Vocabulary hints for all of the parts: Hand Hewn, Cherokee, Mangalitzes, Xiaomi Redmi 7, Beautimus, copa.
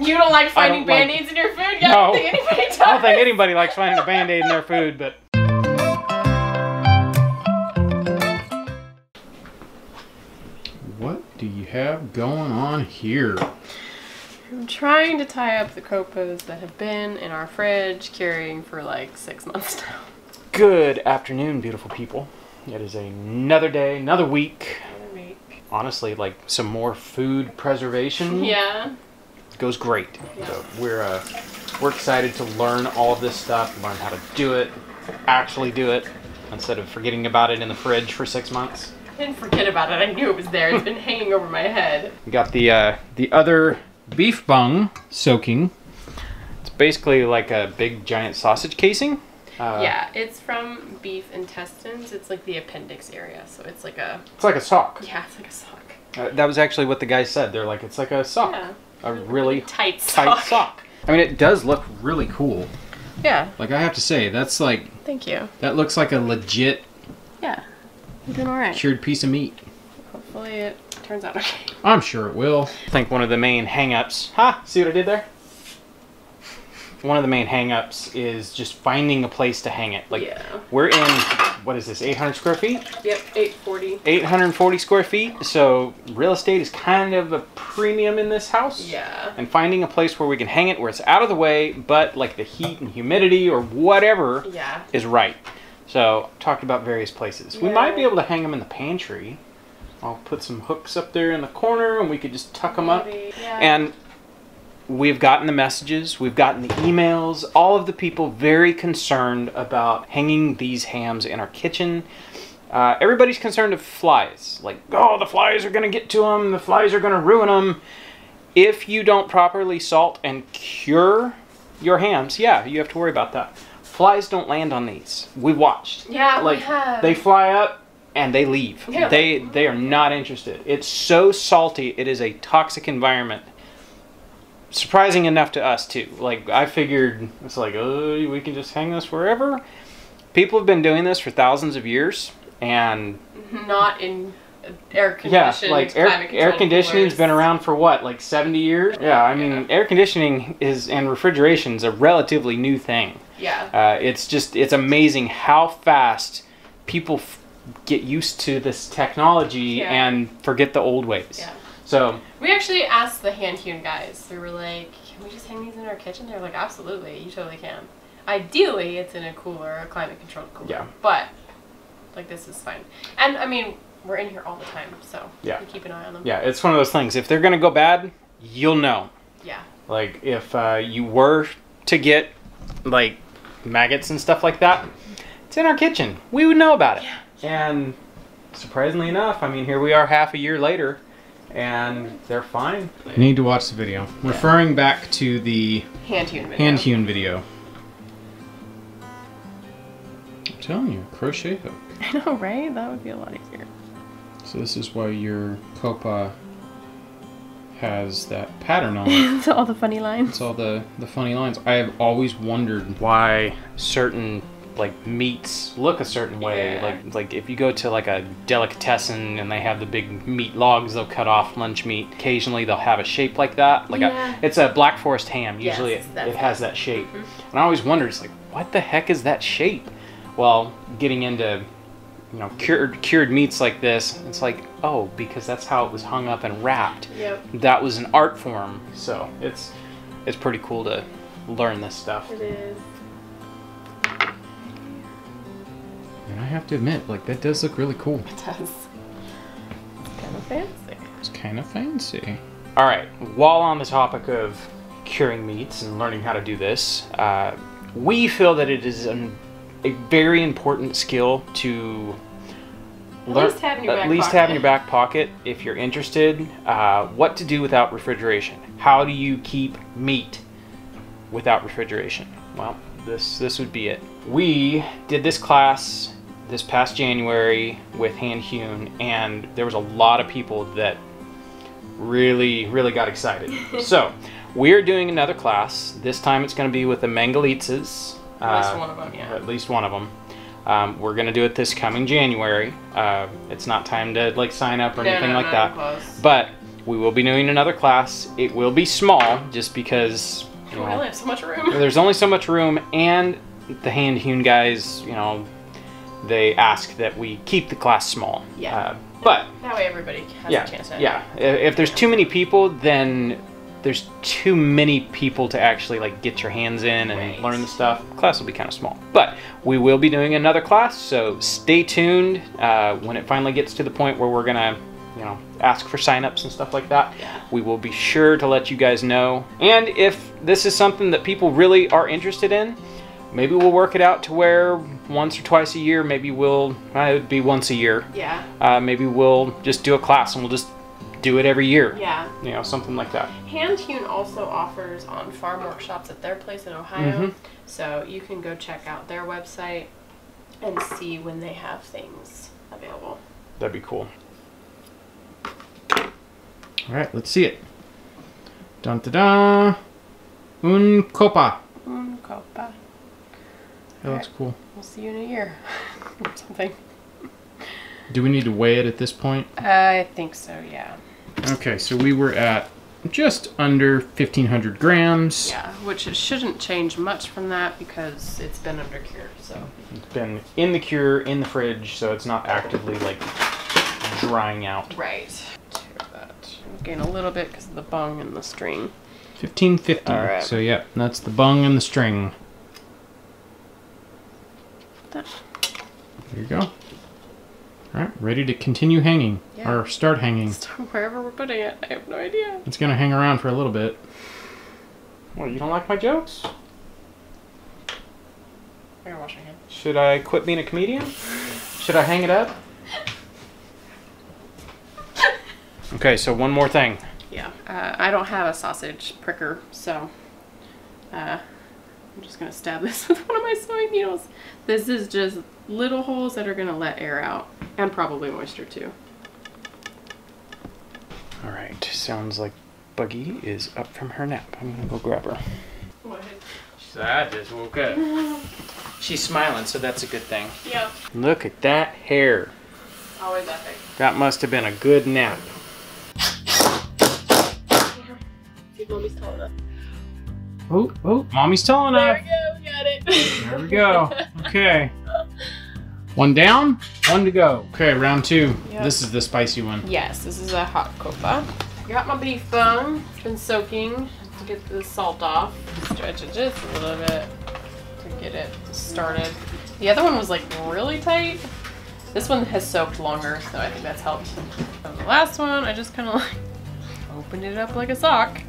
You don't like finding band-aids in your food? Yeah, no. I don't think anybody does. I don't think anybody likes finding a band-aid in their food, but. What do you have going on here? I'm trying to tie up the copos that have been in our fridge carrying for like 6 months now. Good afternoon, beautiful people. It is another day, another week. Another week. Honestly, like some more food preservation. Yeah. Goes great. Yeah. So we're excited to learn all of this stuff, learn how to do it, actually do it, instead of forgetting about it in the fridge for 6 months. I didn't forget about it. I knew it was there. It's been hanging over my head. We got the other beef bung soaking. It's basically like a big giant sausage casing. Yeah, it's from beef intestines. It's like the appendix area, so it's like a. It's like a sock. Yeah, it's like a sock. That was actually what the guy said. They're like, it's like a sock. Yeah. A really tight sock. I mean, it does look really cool. Yeah. Like, I have to say, that's like... Thank you. That looks like a legit... Yeah. You're doing all right. Cured piece of meat. Hopefully it turns out okay. I'm sure it will. I think one of the main hang-ups... Ha! See what I did there? One of the main hang-ups is just finding a place to hang it. Like, yeah. We're in, what is this, 800 square feet? Yep, 840. 840 square feet. So real estate is kind of a premium in this house. Yeah. And finding a place where we can hang it, where it's out of the way, but like the heat and humidity or whatever yeah. is right. So talked about various places. Yeah. We might be able to hang them in the pantry. I'll put some hooks up there in the corner and we could just tuck them up. Yeah. And we've gotten the messages, we've gotten the emails, all of the people very concerned about hanging these hams in our kitchen. Everybody's concerned of flies. Like, oh, the flies are going to get to them, the flies are going to ruin them. If you don't properly salt and cure your hams, yeah, you have to worry about that. Flies don't land on these. We watched. Yeah, like, we have. They fly up and they leave. Yeah. They are not interested. It's so salty, it is a toxic environment. Surprising enough to us too. Like, I figured it's like, oh, we can just hang this wherever. People have been doing this for thousands of years, and not in air conditioning. Yeah, like air conditioning's been around for what, like 70 years? Yeah, I mean, yeah. Air conditioning is and refrigeration's a relatively new thing. Yeah, it's amazing how fast people get used to this technology yeah. and forget the old ways. Yeah. So we actually asked the Hand Hewn guys. We were like, "Can we just hang these in our kitchen?" They're like, "Absolutely, you totally can." Ideally, it's in a cooler, a climate-controlled cooler. Yeah. But like, this is fine. And I mean, we're in here all the time, so yeah, we keep an eye on them. Yeah, it's one of those things. If they're gonna go bad, you'll know. Yeah. Like if you were to get like maggots and stuff like that, it's in our kitchen. We would know about it. Yeah. And surprisingly enough, I mean, here we are half a year later. And they're fine. You need to watch the video. Yeah. Referring back to the hand-hewn video. I'm telling you, crochet hook. I know, right? That would be a lot easier. So this is why your copa has that pattern on it. It's all the funny lines. It's all the funny lines. I have always wondered why certain like meats look a certain way. Yeah. Like if you go to like a delicatessen and they have the big meat logs, they'll cut off lunch meat. Occasionally they'll have a shape like that. Like yeah. It's a Black Forest ham. Usually yes, it has that shape. Mm-hmm. And I always wondered, it's like, what the heck is that shape? Well, getting into, you know, cured meats like this, it's like, oh, because that's how it was hung up and wrapped. Yep. That was an art form. So it's pretty cool to learn this stuff. It is. And I have to admit, like, that does look really cool. It does. It's kind of fancy. It's kind of fancy. All right, while on the topic of curing meats and learning how to do this, we feel that it is a very important skill to learn, at least have in your back pocket if you're interested, what to do without refrigeration. How do you keep meat without refrigeration? Well, this would be it. We did this class this past January with Hand Hewn, and there was a lot of people that really got excited. So we're doing another class. This time it's going to be with the Mangalitzes. At least one of them, yeah. At least one of them. We're going to do it this coming January. It's not time to like sign up or anything like that. Close. But We will be doing another class. It will be small just because, you know, I only have so much room. There's only so much room, and the Hand Hewn guys, you know, they ask that we keep the class small. Yeah. But that way everybody has a chance at it. Yeah. If there's too many people, then there's too many people to actually like get your hands in and learn the stuff. The class will be kind of small, but we will be doing another class, so stay tuned when it finally gets to the point where we're gonna, you know, ask for signups and stuff like that. Yeah. We will be sure to let you guys know. And if this is something that people really are interested in, maybe we'll work it out to where once or twice a year, maybe we'll, it would be once a year. Yeah. Maybe we'll just do a class and we'll just do it every year. Yeah. You know, something like that. Hand Hewn also offers on-farm workshops at their place in Ohio. Mm-hmm. So you can go check out their website and see when they have things available. That'd be cool. All right, let's see it. Dun da da. Un copa. Un copa. That looks cool. We'll see you in a year or something. Do we need to weigh it at this point? I think so, yeah. Okay, so we were at just under 1,500 grams. Yeah, which it shouldn't change much from that because it's been under cure, so. It's been in the cure, in the fridge, so it's not actively, like, drying out. Right. Gain a little bit because of the bung and the string. 1550. All right. So yeah, that's the bung and the string. There you go. All right, ready to continue hanging, yeah, or start hanging. Start wherever we're putting it. I have no idea. It's gonna hang around for a little bit. Well, you don't like my jokes? You're washing it. Should I quit being a comedian? Should I hang it up? Okay, so one more thing. Yeah, I don't have a sausage pricker, so I'm just going to stab this with one of my sewing needles. This is just little holes that are going to let air out, and probably moisture too. All right, sounds like Buggy is up from her nap. I'm going to go grab her. What? I just woke up. She's smiling, so that's a good thing. Yeah. Look at that hair. Always epic. That must have been a good nap. Mommy's tall enough. Oh, oh, mommy's tall enough. There we go, we got it. There we go. Okay. One down, one to go. Okay, round two. Yep. This is the spicy one. Yes, this is a hot copa. Got my beef bone. It's been soaking to get the salt off. Stretch it just a little bit to get it started. The other one was like really tight. This one has soaked longer, so I think that's helped. And the last one, I just kind of like opened it up like a sock.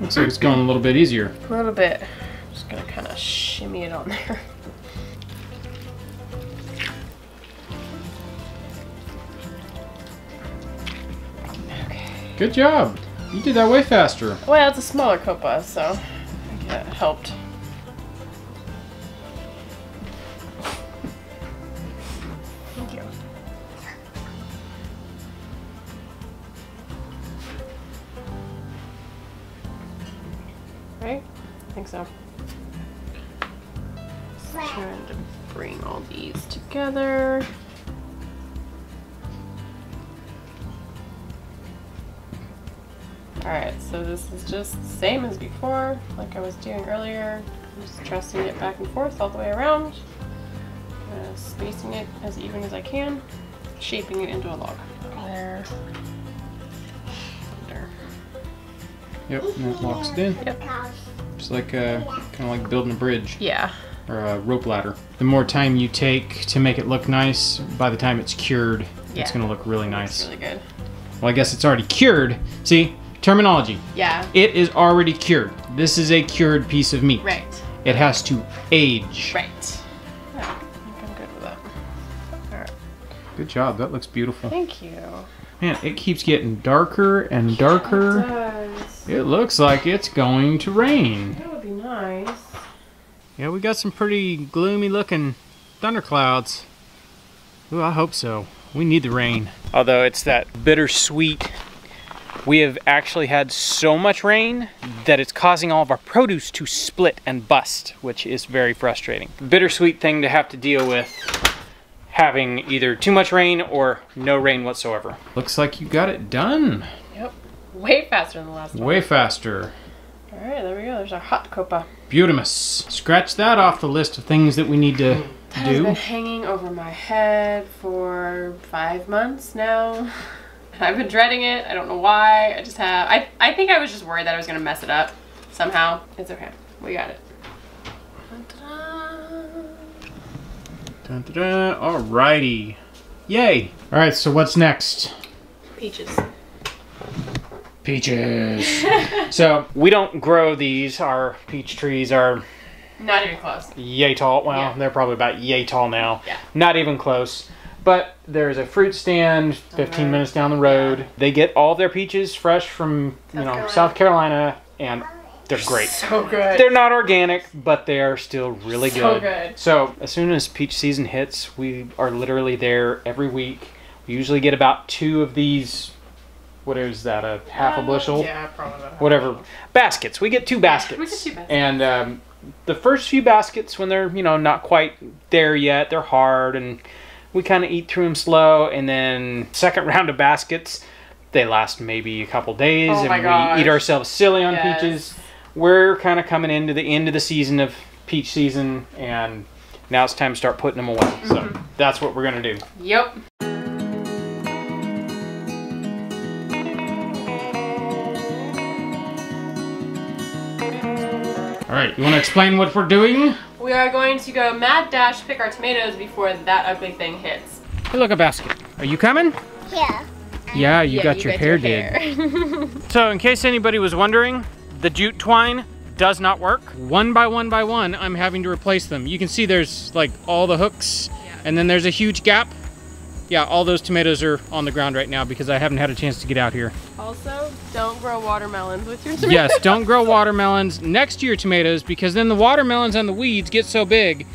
Looks like it's going a little bit easier. A little bit. I'm just going to kind of shimmy it on there. Okay. Good job. You did that way faster. Well, it's a smaller copa, so I think that helped. Thank you. Right? I think so. Just trying to bring all these together. Alright, so this is just the same as before, like I was doing earlier. I'm just trussing it back and forth all the way around. Spacing it as even as I can. Shaping it into a log. There. Yep, and it locks it in. Yep. It's like kind of like building a bridge. Yeah. Or a rope ladder. The more time you take to make it look nice, by the time it's cured, it's going to look really nice. It's really good. Well, I guess it's already cured. See? Terminology. Yeah. It is already cured. This is a cured piece of meat. Right. It has to age. Right. Yeah, I think I'm good with that. All right. Good job. That looks beautiful. Thank you. Man, it keeps getting darker and darker. Yeah, it does. It looks like it's going to rain. That would be nice. Yeah, we got some pretty gloomy looking thunderclouds. Ooh, I hope so. We need the rain. Although it's that bittersweet. We have actually had so much rain that it's causing all of our produce to split and bust, which is very frustrating. Bittersweet thing to have to deal with. having either too much rain or no rain whatsoever. Looks like you got it done. Yep. Way faster than the last one. Way faster. All right, there we go. There's our hot copa. Beautimus. Scratch that off the list of things that we need to do. That has been hanging over my head for 5 months now. I've been dreading it. I don't know why. I just have. I think I was just worried that I was going to mess it up somehow. It's okay. We got it. Dun, dun, dun. Alrighty. Yay. Alright, so what's next? Peaches. Peaches. So, we don't grow these. Our peach trees are... not even close. Yay tall. Well, yeah. They're probably about yay tall now. Yeah. Not even close. But there's a fruit stand 15 minutes down the road. Yeah. They get all their peaches fresh from, South Carolina, and... they're great. So good. They're not organic, but they are still really good. So good. So as soon as peach season hits, we are literally there every week. We usually get about 2 of these. What is that? A half a bushel? Yeah, probably about half. Whatever. Baskets. We get 2 baskets. We get 2 baskets. And the first few baskets, when they're not quite there yet, they're hard, and we kind of eat through them slow. And then second round of baskets, they last maybe a couple days, oh my gosh. We eat ourselves silly on peaches. We're kind of coming into the end of the season of peach season, and now it's time to start putting them away. Mm-hmm. So that's what we're going to do. Yep. All right, you want to explain what we're doing? We are going to go mad dash pick our tomatoes before that ugly thing hits. Hey, look, a basket. Are you coming? Yeah. Yeah, you got your hair. So in case anybody was wondering, the jute twine does not work. One by one, I'm having to replace them. You can see there's like all the hooks, yeah. And then there's a huge gap. Yeah, all those tomatoes are on the ground right now because I haven't had a chance to get out here. Also, don't grow watermelons with your tomatoes. Yes, don't grow watermelons next to your tomatoes, because then the watermelons and the weeds get so big,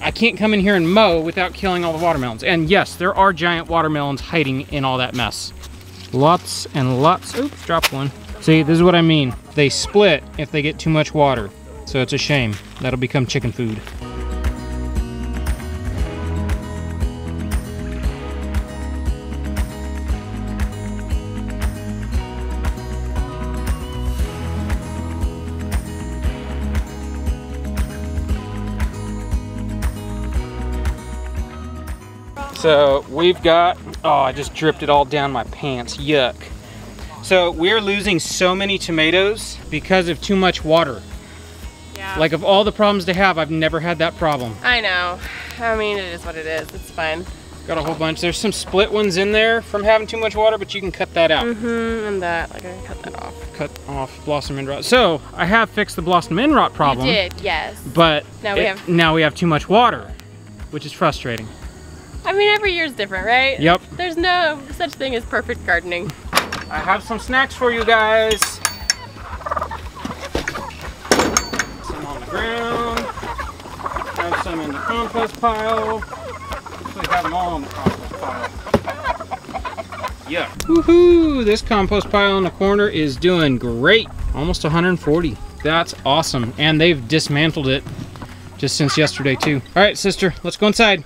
I can't come in here and mow without killing all the watermelons. And yes, there are giant watermelons hiding in all that mess. Lots and lots. Oops, dropped one. See, this is what I mean. They split if they get too much water. So it's a shame. That'll become chicken food. So we've got, oh, I just dripped it all down my pants, yuck. So we're losing so many tomatoes because of too much water. Yeah. Like, of all the problems to have, I've never had that problem. I know. I mean, it is what it is. It's fine. Got a whole bunch. There's some split ones in there from having too much water, but you can cut that out. Mm-hmm, and that, like, I can cut that off. Cut off blossom end rot. So I have fixed the blossom end rot problem. You did, yes. But now we have too much water, which is frustrating. I mean, every year's different, right? Yep. There's no such thing as perfect gardening. I have some snacks for you guys. Some on the ground. Have some in the compost pile. Actually, have them all on the compost pile. Yeah. Woohoo! This compost pile in the corner is doing great. Almost 140. That's awesome. And they've dismantled it just since yesterday, too. All right, sister, let's go inside.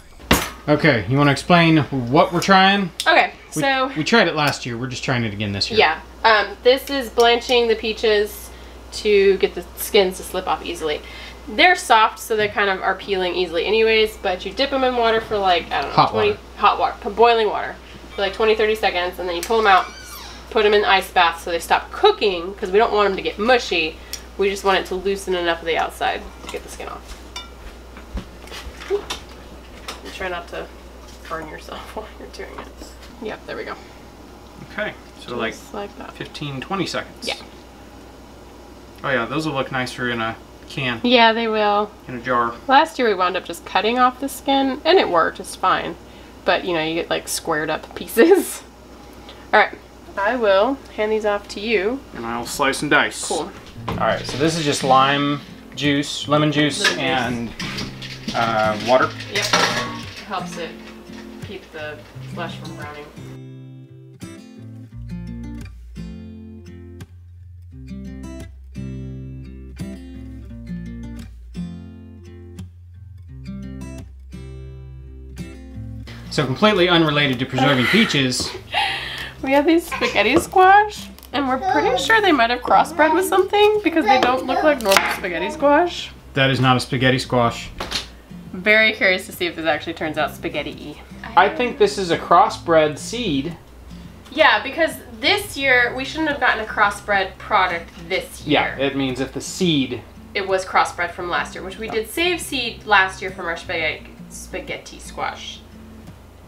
Okay, you want to explain what we're trying? Okay, so... We tried it last year. We're just trying it again this year. Yeah. This is blanching the peaches to get the skins to slip off easily. They're soft, so they kind of are peeling easily anyways, but you dip them in water for like, I don't know, boiling water for like 20-30 seconds, and then you pull them out, put them in the ice bath so they stop cooking, because we don't want them to get mushy. We just want it to loosen enough of the outside to get the skin off. Try not to burn yourself while you're doing it. Yep, there we go. Okay, so just like that. 15-20 seconds. Yeah. Oh yeah, those will look nicer in a can. Yeah, they will. In a jar. Last year we wound up just cutting off the skin, and it worked, it's fine. But you know, you get like squared up pieces. Alright, I will hand these off to you. And I'll slice and dice. Cool. Alright, so this is just lime juice, lemon juice, and water. Yep. Helps it keep the flesh from browning. So completely unrelated to preserving peaches. We have these spaghetti squash, and we're pretty sure they might have crossbred with something because they don't look like normal spaghetti squash. That is not a spaghetti squash. Very curious to see if this actually turns out spaghetti-y. I think this is a crossbred seed. Yeah, because this year, we shouldn't have gotten a crossbred product this year. Yeah, it means if the seed... It was crossbred from last year, which we did save seed last year from our spaghetti squash.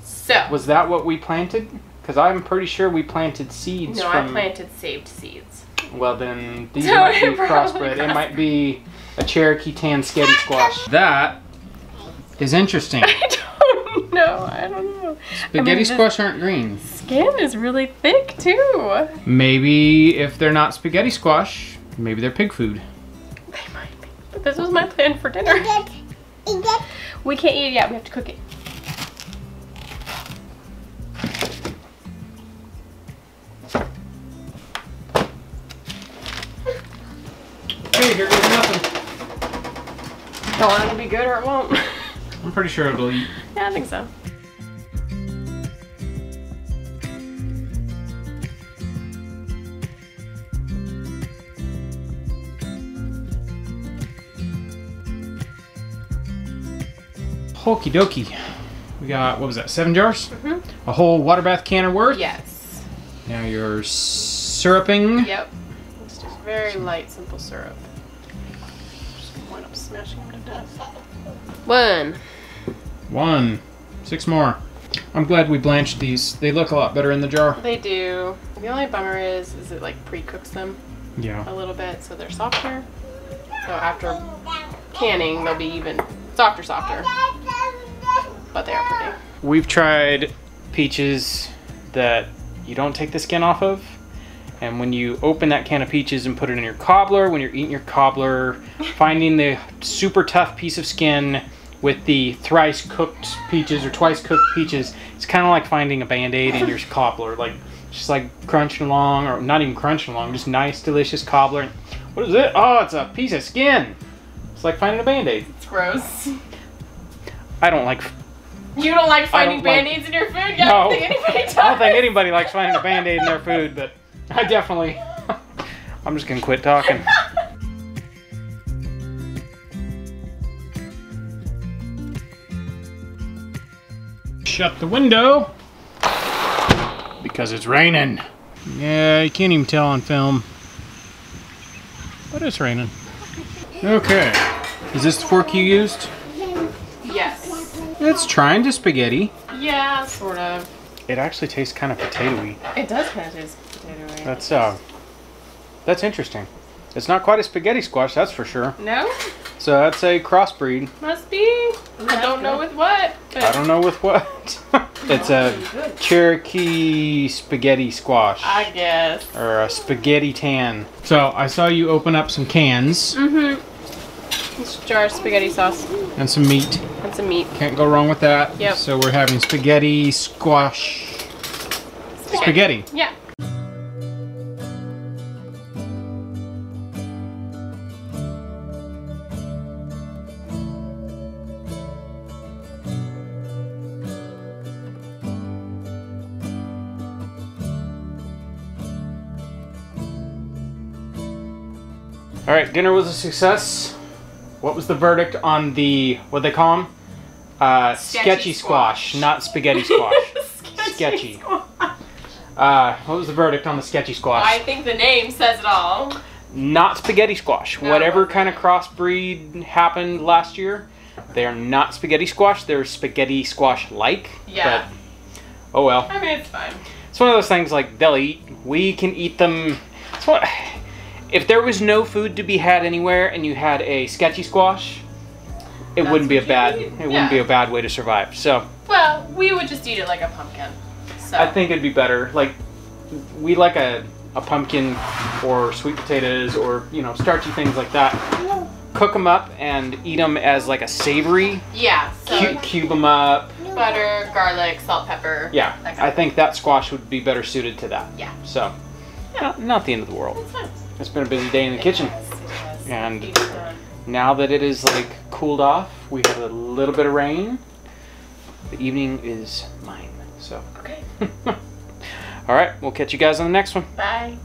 So... Was that what we planted? Because I'm pretty sure we planted seeds from... No, I planted saved seeds. Well, then these might be crossbred. It might be a Cherokee tan sketty squash. That is interesting. I don't know. Spaghetti squash aren't green. Skin is really thick too. Maybe if they're not spaghetti squash, maybe they're pig food. They might be. But this was my plan for dinner. We can't eat it yet, we have to cook it. Hey, here goes nothing. Don't want it to be good or it won't. I'm pretty sure it'll eat. Yeah, I think so. Okie dokie. We got, what was that, 7 jars? Mm-hmm. A whole water bath canner worth? Yes. Now you're syruping. Yep. It's just very light, simple syrup. Just wind up smashing them to death. One. 6 more. I'm glad we blanched these. They look a lot better in the jar. They do. The only bummer is it like pre-cooks them. Yeah. A little bit, so they're softer. So after canning, they'll be even softer. But they are pretty. We've tried peaches that you don't take the skin off of. And when you open that can of peaches and put it in your cobbler, when you're eating your cobbler, finding the super tough piece of skin with the thrice cooked peaches or twice cooked peaches, it's kind of like finding a Band-Aid in your cobbler. Like, just like crunching along, or not even crunching along, just nice, delicious cobbler. What is it? Oh, it's a piece of skin. It's like finding a Band-Aid. It's gross. I don't like... You don't like finding Band-Aids in your food? Yeah, no, I don't think anybody does. I don't think anybody likes finding a Band-Aid in their food, but I definitely... I'm just going to quit talking. Shut the window because it's raining. Yeah, you can't even tell on film, but it's raining. Okay, is this the fork you used? Yes. It's trying to spaghetti. Yeah, sort of. It actually tastes kind of potato-y. It does kind of taste potato-y. That's interesting. It's not quite a spaghetti squash, that's for sure. No? So that's a crossbreed. Must be. I don't know with what. I don't know with what. It's a Cherokee spaghetti squash. I guess. Or a spaghetti tan. So I saw you open up some cans. Mm-hmm. It's a jar of spaghetti sauce. And some meat. And some meat. Can't go wrong with that. Yep. So we're having spaghetti squash. Spaghetti. Yeah. All right, dinner was a success. What was the verdict on the, what they call them? Sketchy squash, not spaghetti squash. Sketchy. Squash. What was the verdict on the sketchy squash? I think the name says it all. Not spaghetti squash. No. Whatever kind of crossbreed happened last year, they are not spaghetti squash. They're spaghetti squash-like. Yeah. But, oh well. I mean, it's fine. It's one of those things like they'll eat. We can eat them. It's one. If there was no food to be had anywhere and you had a sketchy squash, it wouldn't be a bad way to survive. So well, we would just eat it like a pumpkin. So I think it'd be better. Like we like a pumpkin or sweet potatoes or, you know, starchy things like that. Cook them up and eat them as like a savory. Yeah. So cube them up. Butter, garlic, salt, pepper. Yeah. I think that squash would be better suited to that. Yeah. So not the end of the world. That's fine. It's been a busy day in the kitchen, and now that it is like cooled off, we have a little bit of rain. The evening is So. Okay. All right. We'll catch you guys on the next one. Bye.